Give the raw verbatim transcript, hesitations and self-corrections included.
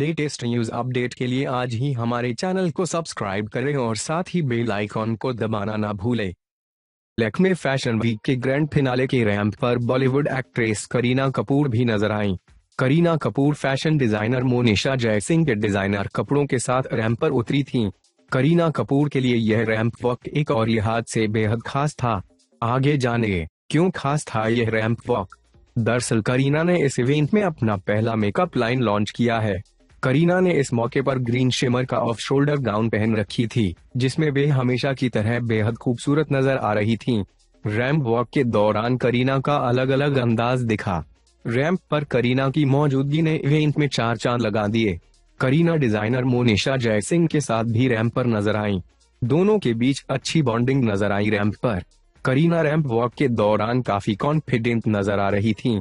Latest news update के लिए आज ही हमारे चैनल को सब्सक्राइब करें और साथ ही बेल आइकॉन को दबाना ना भूलें। लक्मे फैशन वीक के ग्रैंड फिनाले के रैंप पर बॉलीवुड एक्ट्रेस करीना कपूर भी नजर आईं। करीना कपूर फैशन डिजाइनर मोनिशा जयसिंह के डिजाइनर कपड़ों के साथ रैंप पर उतरी थीं। करीना कपूर के लिए यह रैंप वॉक एक और लिहाज से बेहद खास था। आगे जानिए क्यों खास था यह रैंप वॉक। दरअसल करीना ने इस इवेंट में अपना पहला मेकअप लाइन लॉन्च किया है। करीना ने इस मौके पर ग्रीन शिमर का ऑफ शोल्डर गाउन पहन रखी थी, जिसमें वे हमेशा की तरह बेहद खूबसूरत नजर आ रही थीं। रैंप वॉक के दौरान करीना का अलग अलग अंदाज दिखा। रैंप पर करीना की मौजूदगी ने इवेंट में चार चांद लगा दिए। करीना डिजाइनर मोनिशा जयसिंह के साथ भी रैंप पर नजर आईं। दोनों के बीच अच्छी बॉन्डिंग नजर आई। रैंप पर करीना रैंप वॉक के दौरान काफी कॉन्फिडेंट नजर आ रही थीं।